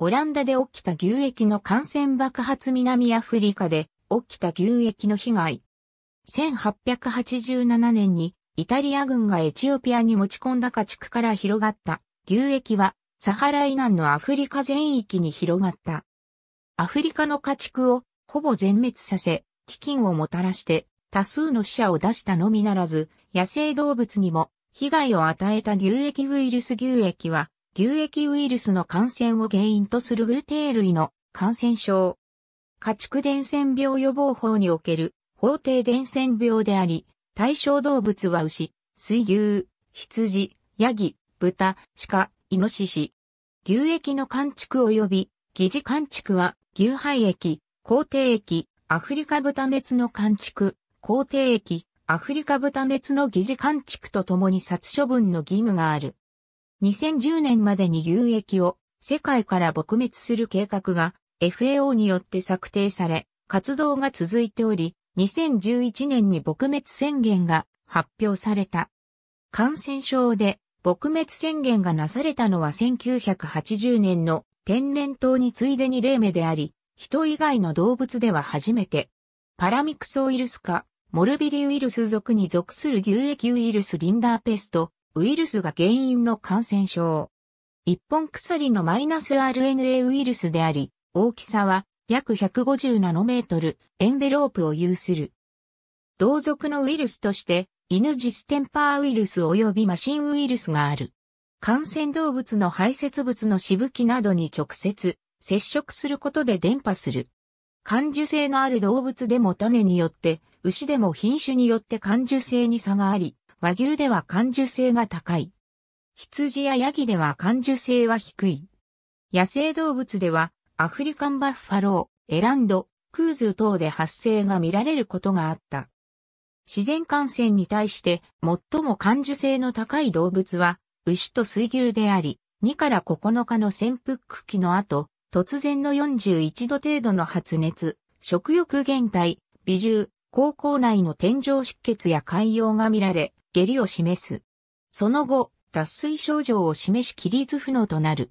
オランダで起きた牛疫の感染爆発、南アフリカで起きた牛疫の被害。1887年にイタリア軍がエチオピアに持ち込んだ家畜から広がった牛疫はサハラ以南のアフリカ全域に広がった。アフリカの家畜をほぼ全滅させ、飢饉をもたらして多数の死者を出したのみならず、野生動物にも被害を与えた牛疫ウイルス。牛疫は牛疫ウイルスの感染を原因とする偶蹄類の感染症。家畜伝染病予防法における法定伝染病であり、対象動物は牛、水牛、羊、ヤギ、豚、鹿、イノシシ。牛疫の患畜及び疑似患畜は牛肺疫、口蹄疫、アフリカ豚熱の患畜、口蹄疫、アフリカ豚熱の疑似患畜とともに殺処分の義務がある。2010年までに牛疫を世界から撲滅する計画が FAO によって策定され、活動が続いており、2011年に撲滅宣言が発表された。感染症で撲滅宣言がなされたのは1980年の天然痘に次いで2例目であり、人以外の動物では初めて。パラミクソウイルス科、モルビリウイルス属に属する牛疫ウイルスリンダーペストウイルスが原因の感染症。一本鎖の-RNA ウイルスであり、大きさは約150ナノメートル、エンベロープを有する。同属のウイルスとして、犬ジステンパーウイルス及び麻疹ウイルスがある。感染動物の排泄物のしぶきなどに直接接触することで伝播する。感受性のある動物でも種によって、牛でも品種によって感受性に差があり、和牛では感受性が高い。羊やヤギでは感受性は低い。野生動物ではアフリカンバッファロー、エランド、クーズー等で発生が見られることがあった。自然感染に対して最も感受性の高い動物は牛と水牛であり、2から9日の潜伏期の後、突然の41度程度の発熱、食欲減退、鼻臭、口腔内の天井出血や潰瘍が見られ、下痢を示す。その後、脱水症状を示し起立不能となる。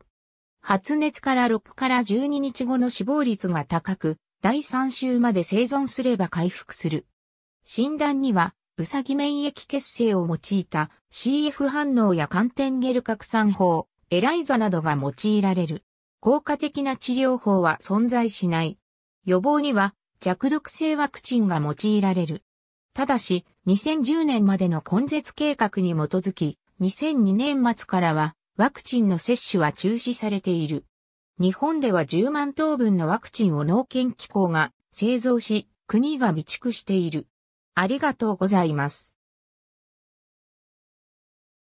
発熱から6から12日後の死亡率が高く、第3週まで生存すれば回復する。診断には、ウサギ免疫血清を用いた CF 反応やカンテンゲル拡散法、エライザなどが用いられる。効果的な治療法は存在しない。予防には弱毒性ワクチンが用いられる。ただし、2010年までの根絶計画に基づき、2002年末からはワクチンの接種は中止されている。日本では10万頭分のワクチンを農研機構が製造し、国が備蓄している。ありがとうございます。